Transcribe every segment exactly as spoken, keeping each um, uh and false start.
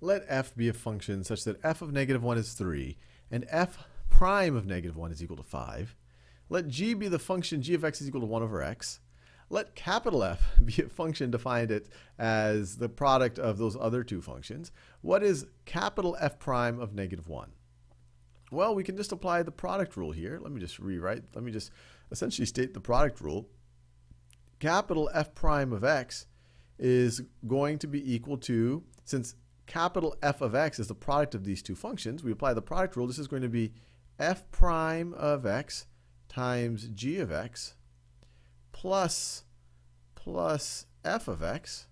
let f be a function such that f of negative one is three, and f prime of negative one is equal to five. Let g be the function g of x is equal to one over x. Let capital F be a function defined it as the product of those other two functions. What is capital F prime of negative one? Well, we can just apply the product rule here. Let me just rewrite. Let me just essentially state the product rule. Capital F prime of x is going to be equal to, since capital F of x is the product of these two functions, we apply the product rule. This is going to be F prime of x times g of x plus plus f of x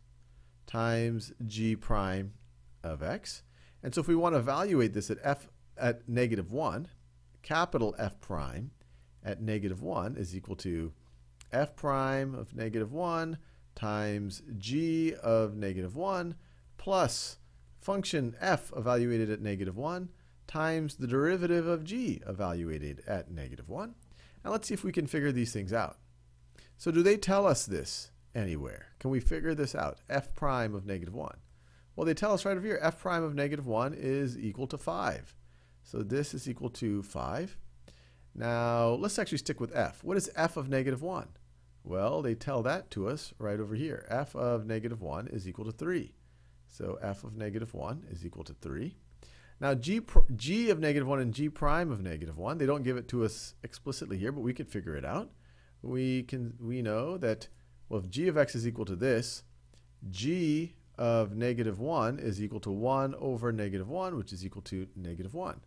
times g prime of x. And so if we want to evaluate this at f at negative one, capital F prime at negative one is equal to f prime of negative one times g of negative one plus function f evaluated at negative one times the derivative of g evaluated at negative one. Now let's see if we can figure these things out. So do they tell us this anywhere? Can we figure this out? F prime of negative one. Well, they tell us right over here, f prime of negative one is equal to five. So this is equal to five. Now, let's actually stick with f. What is f of negative one? Well, they tell that to us right over here. F of negative one is equal to three. So f of negative one is equal to three. Now, g, g of negative one and g prime of negative one, they don't give it to us explicitly here, but we could figure it out. We can we know that, well, if g of x is equal to this, g of negative one is equal to one over negative one, which is equal to negative one.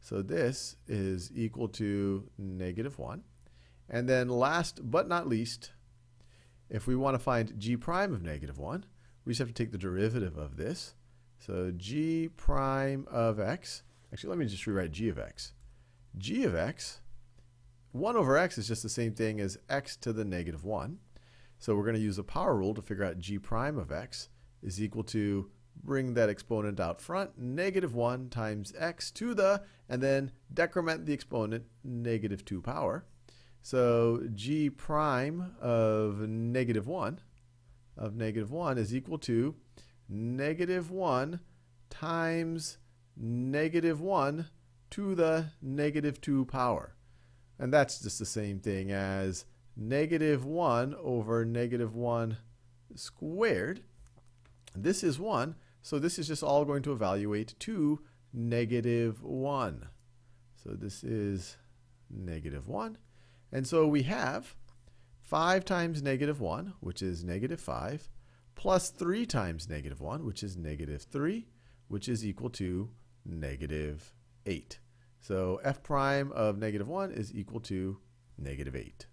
So this is equal to negative one. And then last but not least, if we want to find g prime of negative one, we just have to take the derivative of this. So g prime of x, actually let me just rewrite g of x. G of x, one over x is just the same thing as x to the negative one. So we're going to use the power rule to figure out g prime of x is equal to, bring that exponent out front, negative one times x to the, and then decrement the exponent, negative two power. So g prime of negative one, of negative one is equal to negative one times negative one to the negative two power. And that's just the same thing as negative one over negative one squared. This is one, so this is just all going to evaluate to negative one. So this is negative one. And so we have five times negative one, which is negative five, plus three times negative one, which is negative three, which is equal to negative eight. So f prime of negative one is equal to negative eight.